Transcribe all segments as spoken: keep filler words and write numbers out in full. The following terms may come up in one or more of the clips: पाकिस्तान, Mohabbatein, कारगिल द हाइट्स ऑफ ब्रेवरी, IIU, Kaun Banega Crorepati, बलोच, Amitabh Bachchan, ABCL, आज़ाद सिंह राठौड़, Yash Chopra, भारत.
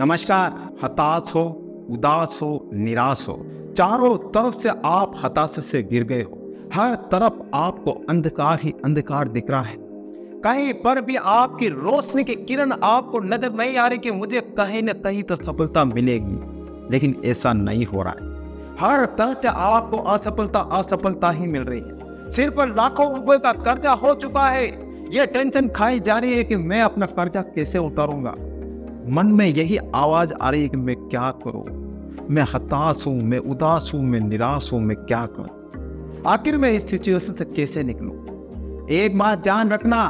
नमस्कार। हताश हो, उदास हो, निराश हो, चारों तरफ से आप हताशा से गिर गए हो। हर तरफ आपको अंधकार ही अंधकार दिख रहा है। कहीं पर भी आपकी रोशनी की किरण आपको नजर नहीं आ रही कि मुझे कहीं न कहीं तो सफलता मिलेगी, लेकिन ऐसा नहीं हो रहा है। हर तरफ से आपको असफलता असफलता ही मिल रही है। सिर पर लाखों रुपए का कर्जा हो चुका है। यह टेंशन खाई जा रही है कि मैं अपना कर्जा कैसे उतारूंगा। मन में यही आवाज आ रही है कि मैं क्या करूं, मैं हताश हूं, मैं उदास हूं, मैं निराश हूं, मैं क्या करूं, आखिर मैं इस सिचुएशन से कैसे निकलूं। एक बात ध्यान रखना,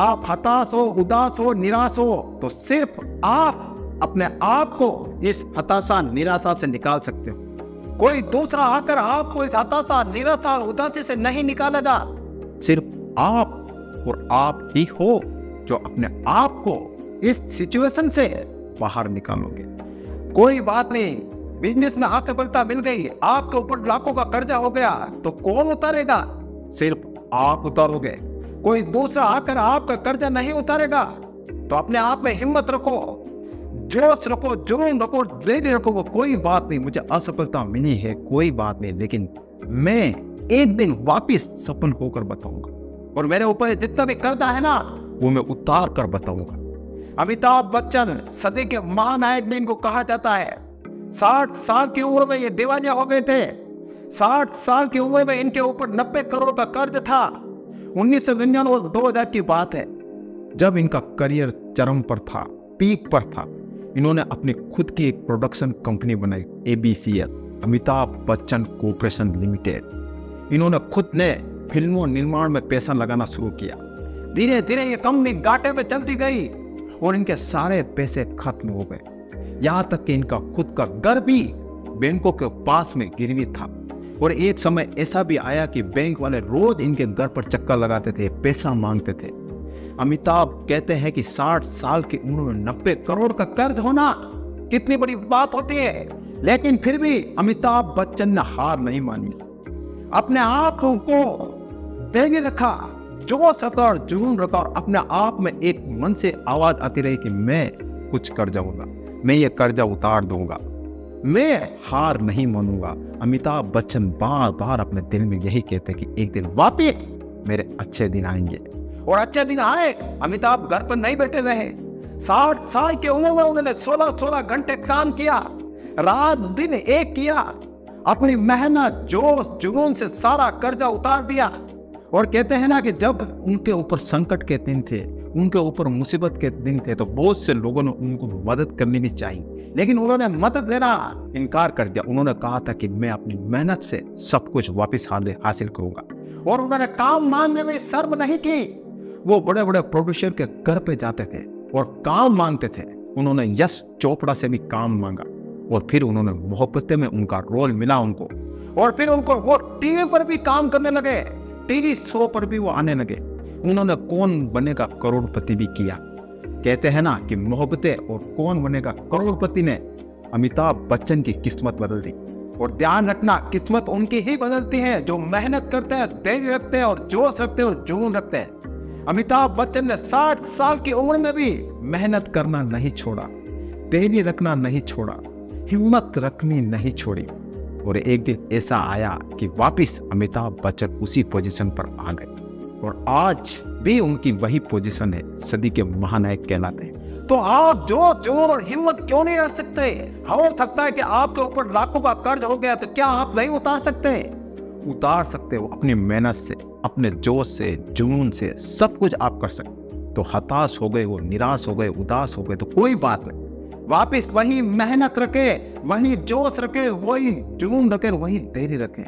आप हताश हो, उदास हो, निराश हो तो सिर्फ आप अपने आप को इस हताशा निराशा से निकाल सकते हो। कोई दूसरा आकर आपको इस हताशा निराशा उदासी से नहीं निकालेगा। सिर्फ आप और आप ही हो जो अपने आप को इस सिचुएशन से बाहर निकालोगे। कोई बात नहीं, बिजनेस में असफलता मिल गई, आपके ऊपर लाखों का कर्जा हो गया तो कौन उतारेगा? सिर्फ आप उतारोगे। कोई दूसरा आकर आपका कर्जा नहीं उतारेगा। तो अपने आप में हिम्मत रखो, जोश रखो, जुनून रखो, धैर्य रखो। कोई बात नहीं, मुझे असफलता मिली है, कोई बात नहीं, लेकिन मैं एक दिन वापस सफल होकर बताऊंगा और मेरे ऊपर जितना भी कर्जा है ना वो मैं उतार कर बताऊंगा। अमिताभ बच्चन सदी के महानायक में इनको कहा जाता है। साठ साल की उम्र में ये दीवाने हो गए थे। साठ साल की उम्र में इनके ऊपर नब्बे करोड़ का कर्ज था। उन्नीस सौ निन्यानवे और दो हजार की बात है, जब इनका करियर चरम पर था, पीक पर था। इन्होंने अपने खुद की एक प्रोडक्शन कंपनी बनाई, A B C L, Amitabh Bachchan corporation limited. इन्होंने खुद ने फिल्मों निर्माण में पैसा लगाना शुरू किया। धीरे धीरे ये कंपनी घाटे में चलती गई और इनके सारे पैसे खत्म हो गए। यहाँ तक कि इनका खुद का घर भी बैंकों के पास में गिरवी था। और एक समय ऐसा भी आया कि बैंक वाले रोज इनके घर पर चक्कर लगाते थे, पैसा मांगते थे। अमिताभ कहते हैं कि साठ साल की उम्र में नब्बे करोड़ का कर्ज होना कितनी बड़ी बात होती है। लेकिन फिर भी अमिताभ बच्चन ने हार नहीं मानी, अपने आप को धैर्य रखा, जोश रखा और जुनून रखा और अपने आप में एक मन से आवाज आती रही कि मैं कुछ कर जाऊंगा, मैं ये कर्जा उतार दूंगा, मैं हार नहीं मानूंगा। अमिताभ बच्चन बार बार अपने दिल में यही कहते कि एक दिन वापिस मेरे अच्छे दिन आएंगे। और अच्छे दिन आए। अमिताभ घर पर नहीं बैठे रहे। साठ साल के उम्र में उन्होंने सोलह सोलह घंटे काम किया, रात दिन एक किया, अपनी मेहनत जोश जुनून से सारा कर्जा उतार दिया। और कहते हैं ना कि जब उनके ऊपर संकट के दिन थे, उनके ऊपर मुसीबत के दिन थे, तो बहुत से लोगों ने उनको मदद करनी भी चाहिए, लेकिन उन्होंने मदद देना इनकार कर दिया। उन्होंने कहा था कि मैं अपनी मेहनत से सब कुछ वापिस हासिल करूंगा और उन्होंने काम मांगने में शर्म नहीं की। वो बड़े बड़े प्रोड्यूसर के घर पे जाते थे और काम मांगते थे। उन्होंने यश चोपड़ा से भी काम मांगा और फिर उन्होंने मोहब्बतें में उनका रोल मिला उनको। और फिर उनको वो टीवी पर भी काम करने लगे, टीवी शो पर भी वो आने लगे। उन्होंने कौन बनेगा करोड़पति भी किया। कहते हैं ना कि मोहब्बतें और कौन बनेगा करोड़पति ने अमिताभ बच्चन की किस्मत बदल दी। और ध्यान रखना, किस्मत उनकी ही बदलती है जो मेहनत करते हैं, धैर्य रखते हैं और जोश रखते हैं और जुनून रखते हैं। अमिताभ बच्चन ने साठ साल की उम्र में भी मेहनत करना नहीं छोड़ा, धैर्य रखना नहीं छोड़ा, हिम्मत रखनी नहीं छोड़ी। और एक दिन ऐसा आया कि वापस अमिताभ बच्चन उसी पोजीशन पर आ गए और आज भी उनकी वही पोजीशन है, सदी के महानायक कहलाते हैं। तो आप जो जोर और हिम्मत क्यों नहीं रख सकते? हो सकता है कि आपके ऊपर लाखों का कर्ज हो गया, तो क्या आप नहीं उतार सकते? उतार सकते हो, अपनी मेहनत से, अपने जोश से, जुनून से सब कुछ आप कर सकते। तो हताश हो गए हो, निराश हो गए, उदास हो गए तो कोई बात नहीं, वापस वही मेहनत रखे, वही जोश रखे, वही जुनून रखे, वही धैर्य रखे।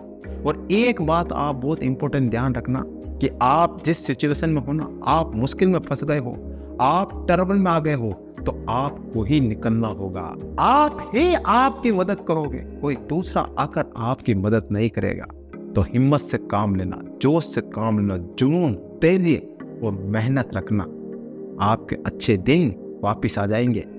और एक बात आप बहुत इंपॉर्टेंट ध्यान रखना कि आप जिस सिचुएशन में हो ना, आप मुश्किल में फंस गए हो, आप टर्बल में आ गए हो, तो आपको ही निकलना होगा। आप ही आपकी मदद करोगे, कोई दूसरा आकर आपकी मदद नहीं करेगा। तो हिम्मत से काम लेना, जोश से काम लेना, जुनून, धैर्य और मेहनत रखना। आपके अच्छे दिन वापस आ जाएंगे।